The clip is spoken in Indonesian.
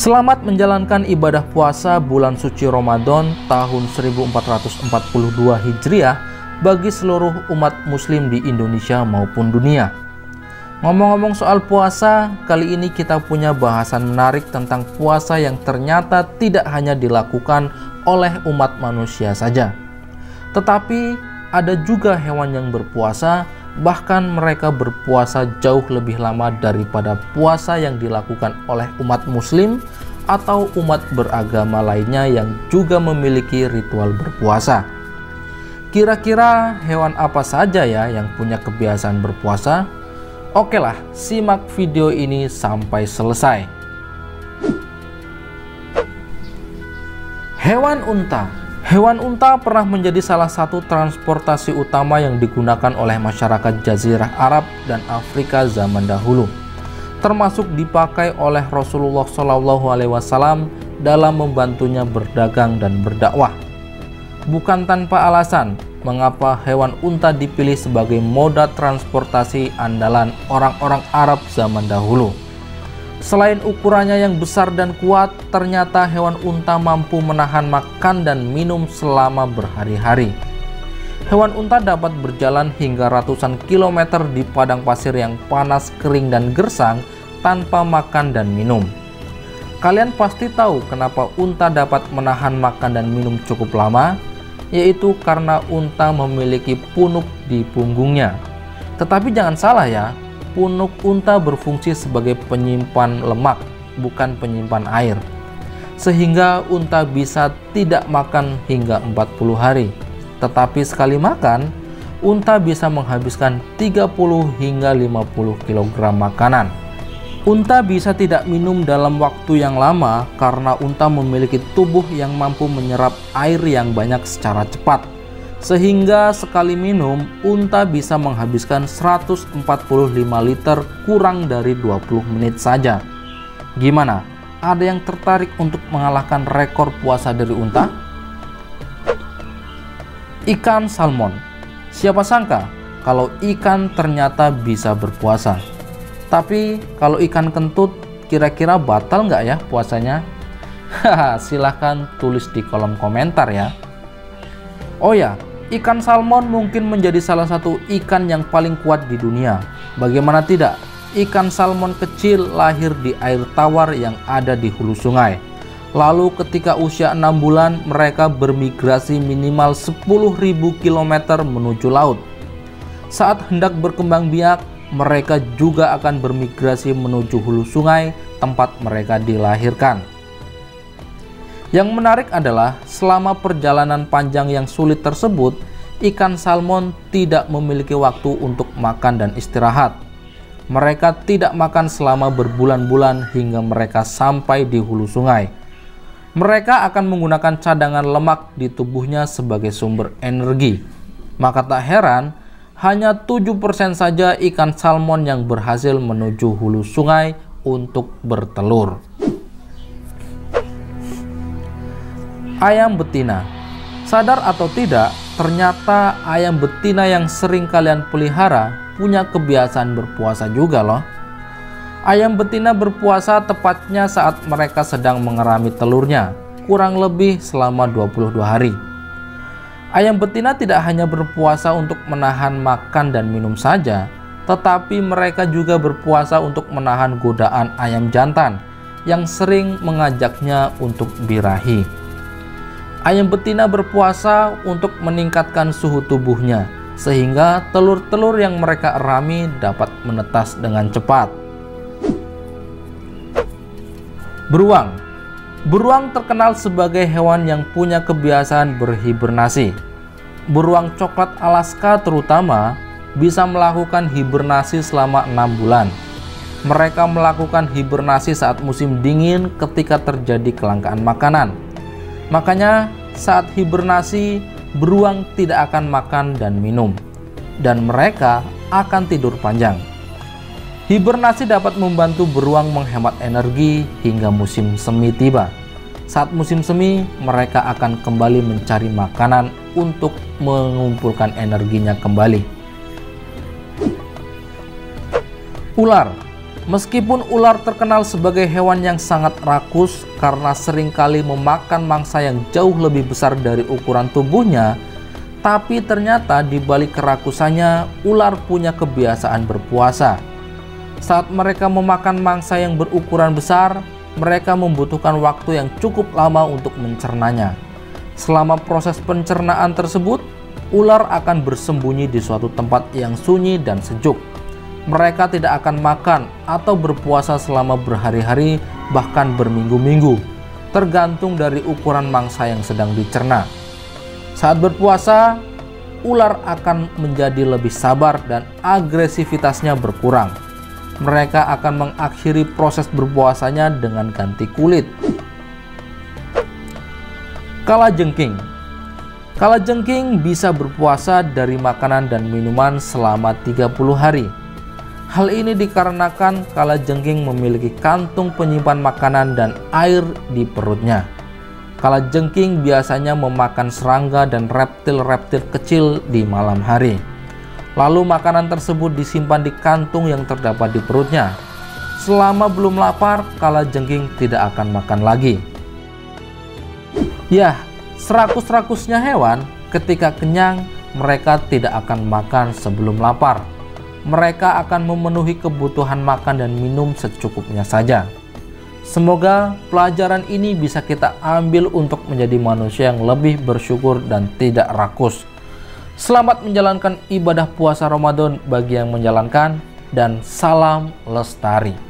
Selamat menjalankan ibadah puasa bulan suci Ramadan tahun 1442 Hijriah bagi seluruh umat muslim di Indonesia maupun dunia. Ngomong-ngomong soal puasa, kali ini kita punya bahasan menarik tentang puasa yang ternyata tidak hanya dilakukan oleh umat manusia saja. Tetapi ada juga hewan yang berpuasa, bahkan mereka berpuasa jauh lebih lama daripada puasa yang dilakukan oleh umat muslim atau umat beragama lainnya yang juga memiliki ritual berpuasa. Kira-kira hewan apa saja ya yang punya kebiasaan berpuasa? Oke lah, simak video ini sampai selesai. Hewan unta. Hewan unta pernah menjadi salah satu transportasi utama yang digunakan oleh masyarakat Jazirah Arab dan Afrika zaman dahulu, termasuk dipakai oleh Rasulullah SAW dalam membantunya berdagang dan berdakwah. Bukan tanpa alasan mengapa hewan unta dipilih sebagai moda transportasi andalan orang-orang Arab zaman dahulu. Selain ukurannya yang besar dan kuat, ternyata hewan unta mampu menahan makan dan minum selama berhari-hari. Hewan unta dapat berjalan hingga ratusan kilometer di padang pasir yang panas, kering, dan gersang tanpa makan dan minum. Kalian pasti tahu kenapa unta dapat menahan makan dan minum cukup lama, yaitu karena unta memiliki punuk di punggungnya. Tetapi jangan salah ya, punuk unta berfungsi sebagai penyimpan lemak, bukan penyimpan air, sehingga unta bisa tidak makan hingga 40 hari. Tetapi sekali makan, unta bisa menghabiskan 30 hingga 50 kg makanan. Unta bisa tidak minum dalam waktu yang lama karena unta memiliki tubuh yang mampu menyerap air yang banyak secara cepat. Sehingga sekali minum, unta bisa menghabiskan 145 liter kurang dari 20 menit saja. Gimana? Ada yang tertarik untuk mengalahkan rekor puasa dari unta? Ikan salmon. Siapa sangka kalau ikan ternyata bisa berpuasa. Tapi kalau ikan kentut, kira-kira batal nggak ya puasanya? Haha, silahkan tulis di kolom komentar ya. Oh ya, ikan salmon mungkin menjadi salah satu ikan yang paling kuat di dunia. Bagaimana tidak? Ikan salmon kecil lahir di air tawar yang ada di hulu sungai. Lalu ketika usia 6 bulan, mereka bermigrasi minimal 10.000 km menuju laut. Saat hendak berkembang biak, mereka juga akan bermigrasi menuju hulu sungai tempat mereka dilahirkan. Yang menarik adalah selama perjalanan panjang yang sulit tersebut, ikan salmon tidak memiliki waktu untuk makan dan istirahat. Mereka tidak makan selama berbulan-bulan hingga mereka sampai di hulu sungai. Mereka akan menggunakan cadangan lemak di tubuhnya sebagai sumber energi. Maka tak heran hanya 7% saja ikan salmon yang berhasil menuju hulu sungai untuk bertelur. Ayam betina. Sadar atau tidak, ternyata ayam betina yang sering kalian pelihara punya kebiasaan berpuasa juga loh. Ayam betina berpuasa tepatnya saat mereka sedang mengerami telurnya, kurang lebih selama 22 hari. Ayam betina tidak hanya berpuasa untuk menahan makan dan minum saja, tetapi mereka juga berpuasa untuk menahan godaan ayam jantan yang sering mengajaknya untuk birahi. Ayam betina berpuasa untuk meningkatkan suhu tubuhnya, sehingga telur-telur yang mereka rami dapat menetas dengan cepat. Beruang. Beruang terkenal sebagai hewan yang punya kebiasaan berhibernasi. Beruang coklat Alaska terutama bisa melakukan hibernasi selama 6 bulan. Mereka melakukan hibernasi saat musim dingin ketika terjadi kelangkaan makanan. Makanya saat hibernasi, beruang tidak akan makan dan minum, dan mereka akan tidur panjang. Hibernasi dapat membantu beruang menghemat energi hingga musim semi tiba. Saat musim semi, mereka akan kembali mencari makanan untuk mengumpulkan energinya kembali. Ular. Meskipun ular terkenal sebagai hewan yang sangat rakus karena seringkali memakan mangsa yang jauh lebih besar dari ukuran tubuhnya, tapi ternyata di balik kerakusannya, ular punya kebiasaan berpuasa. Saat mereka memakan mangsa yang berukuran besar, mereka membutuhkan waktu yang cukup lama untuk mencernanya. Selama proses pencernaan tersebut, ular akan bersembunyi di suatu tempat yang sunyi dan sejuk. Mereka tidak akan makan atau berpuasa selama berhari-hari, bahkan berminggu-minggu, tergantung dari ukuran mangsa yang sedang dicerna. Saat berpuasa, ular akan menjadi lebih sabar dan agresivitasnya berkurang. Mereka akan mengakhiri proses berpuasanya dengan ganti kulit. Kalajengking. Kalajengking bisa berpuasa dari makanan dan minuman selama 30 hari. Hal ini dikarenakan kalajengking memiliki kantung penyimpan makanan dan air di perutnya. Kalajengking biasanya memakan serangga dan reptil-reptil kecil di malam hari. Lalu makanan tersebut disimpan di kantung yang terdapat di perutnya. Selama belum lapar, kalajengking tidak akan makan lagi. Yah, serakus-rakusnya hewan, ketika kenyang, mereka tidak akan makan sebelum lapar. Mereka akan memenuhi kebutuhan makan dan minum secukupnya saja. Semoga pelajaran ini bisa kita ambil untuk menjadi manusia yang lebih bersyukur dan tidak rakus. Selamat menjalankan ibadah puasa Ramadan bagi yang menjalankan, dan salam lestari.